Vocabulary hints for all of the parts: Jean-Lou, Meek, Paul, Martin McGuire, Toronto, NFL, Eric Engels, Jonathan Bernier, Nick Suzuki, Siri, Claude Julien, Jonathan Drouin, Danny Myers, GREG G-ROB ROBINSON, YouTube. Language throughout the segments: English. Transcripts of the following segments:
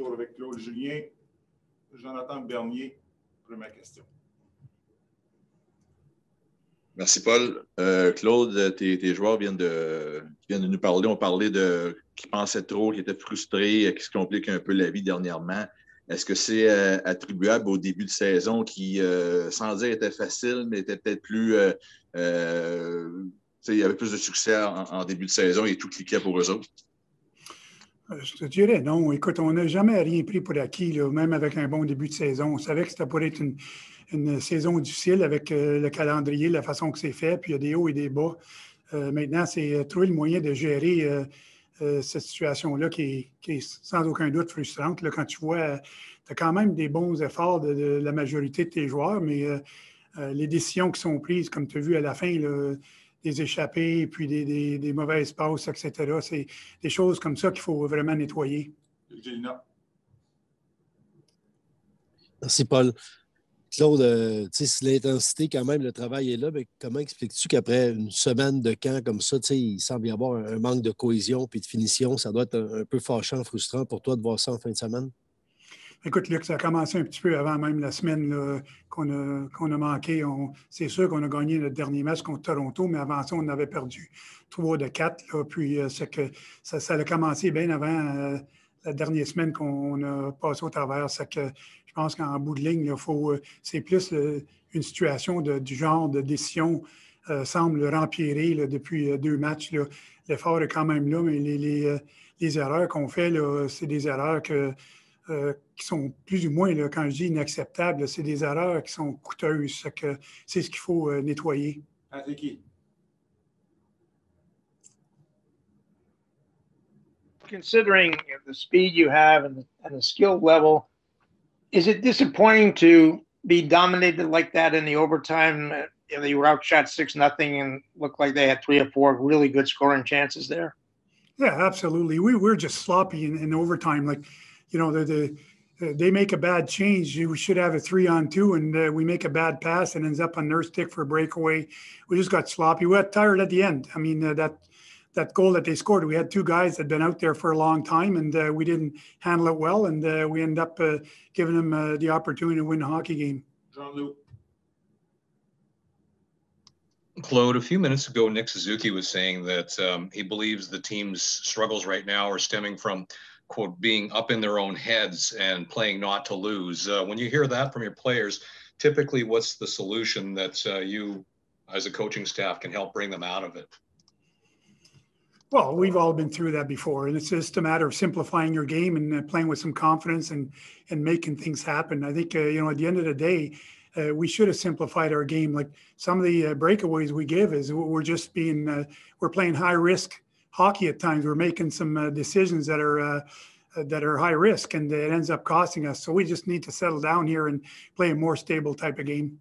retour avec Claude Julien. Jonathan Bernier, première question. Merci, Paul. Claude, tes joueurs viennent de nous parler. On parlait de qui pensaient trop, qui étaient frustrés, qui se complique un peu la vie dernièrement. Est-ce que c'est attribuable au début de saison qui, sans dire était facile, mais était peut-être plus... il y avait plus de succès en début de saison et tout cliquait pour eux autres? Je te dirais non. Écoute, on n'a jamais rien pris pour acquis, là, même avec un bon début de saison. On savait que ça pourrait être une saison difficile avec le calendrier, la façon que c'est fait, puis il y a des hauts et des bas. Maintenant, c'est trouver le moyen de gérer cette situation-là qui est sans aucun doute frustrante. Là, quand tu vois, tu as quand même des bons efforts de la majorité de tes joueurs, mais les décisions qui sont prises, comme tu as vu à la fin, là, des échappées, puis des mauvaises passes, etc. C'est des choses comme ça qu'il faut vraiment nettoyer. Merci, Paul. Claude, si l'intensité, quand même, le travail est là, mais comment expliques-tu qu'après une semaine de camp comme ça, il semble y avoir un manque de cohésion puis de finition? Ça doit être un peu fâchant, frustrant pour toi de voir ça en fin de semaine? Écoute, Luc, ça a commencé un petit peu avant même la semaine qu'on a manqué. C'est sûr qu'on a gagné notre dernier match contre Toronto, mais avant ça, on avait perdu 3 de 4. Là, puis que ça a commencé bien avant la dernière semaine qu'on a passé au travers. C'est que je pense qu'en bout de ligne, c'est plus une situation du genre de décision semble empirer là, depuis 2 matchs. L'effort est quand même là, mais les erreurs qu'on fait, c'est des erreurs qui sont plus ou moins, là, quand je dis inacceptables, c'est des erreurs qui sont coûteuses. C'est ce qu'il faut nettoyer. Considering the speed you have and the skill level, is it disappointing to be dominated like that in the overtime? They were outshot 6-0 and looked like they had 3 or 4 really good scoring chances there. Yeah, absolutely. We're just sloppy in overtime. Like, you know, they make a bad change. We should have a 3-on-2, and we make a bad pass and ends up on their stick for a breakaway. We just got sloppy. We got tired at the end. I mean, that goal that they scored, we had 2 guys that had been out there for a long time, and we didn't handle it well, and we end up giving them the opportunity to win a hockey game. Jean-Lou. Claude, a few minutes ago, Nick Suzuki was saying that he believes the team's struggles right now are stemming from, quote, being up in their own heads and playing not to lose. When you hear that from your players, typically what's the solution that you as a coaching staff can help bring them out of it? Well, we've all been through that before, and it's just a matter of simplifying your game and playing with some confidence and making things happen. I think, at the end of the day, we should have simplified our game. Like, some of the breakaways we give is we're playing high risk hockey at times. We're making some decisions that are high risk, and it ends up costing us. So we just need to settle down here and play a more stable type of game.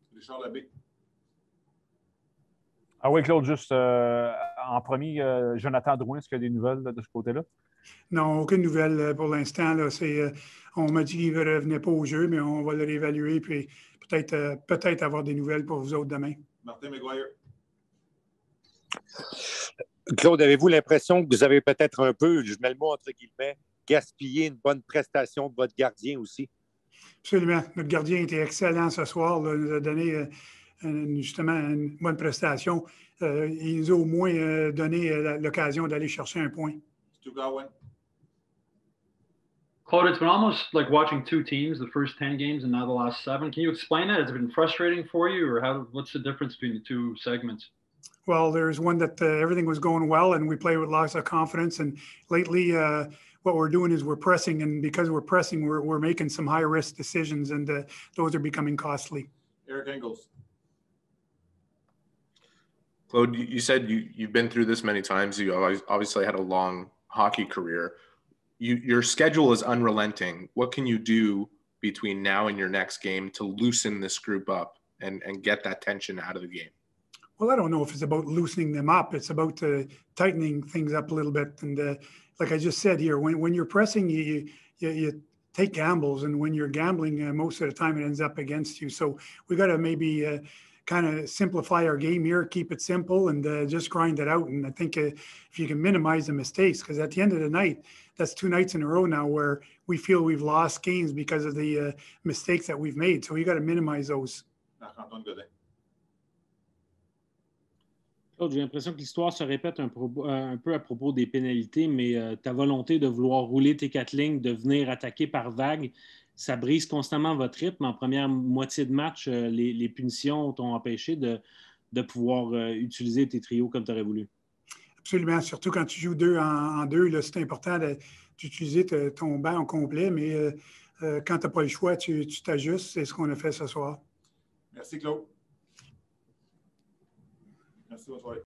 Ah oui, Claude, juste en premier, Jonathan Drouin, est-ce qu'il y a des nouvelles de ce côté-là? Non, aucune nouvelle pour l'instant. On m'a dit qu'il ne revenait pas au jeu, mais on va le réévaluer, puis peut-être avoir des nouvelles pour vous autres demain. Martin McGuire. Claude, avez-vous l'impression que vous avez peut-être un peu, je mets le mot entre guillemets, gaspillé une bonne prestation de votre gardien aussi? Absolument. Notre gardien était excellent ce soir. Il nous a donné justement une bonne prestation. Il nous a au moins donné l'occasion d'aller chercher un point. Claude, it's been almost like watching 2 teams, the first 10 games and now the last 7. Can you explain that? Has it been frustrating for you, or what's the difference between the 2 segments? Well, there's one that everything was going well, and we play with lots of confidence. And lately, what we're doing is we're pressing, and because we're pressing, we're making some high-risk decisions, and those are becoming costly. Eric Engels. Claude, you said you've been through this many times. You obviously had a long hockey career. Your schedule is unrelenting. What can you do between now and your next game to loosen this group up and get that tension out of the game? Well, I don't know if it's about loosening them up. It's about tightening things up a little bit. And like I just said here, when you're pressing, you take gambles. And when you're gambling, most of the time it ends up against you. So we got to maybe kind of simplify our game here, keep it simple, and just grind it out. And I think if you can minimize the mistakes, because at the end of the night, that's two nights in a row now where we feel we've lost games because of the mistakes that we've made. So you got to minimize those. Claude, j'ai l'impression que l'histoire se répète un peu à propos des pénalités, mais ta volonté de vouloir rouler tes quatre lignes, de venir attaquer par vague, ça brise constamment votre rythme. En première moitié de match, les punitions t'ont empêché de pouvoir utiliser tes trios comme tu aurais voulu. Absolument, surtout quand tu joues deux en deux, c'est important d'utiliser ton banc en complet, mais quand tu n'as pas le choix, tu t'ajustes. C'est ce qu'on a fait ce soir. Merci, Claude. Merci, bonne soirée.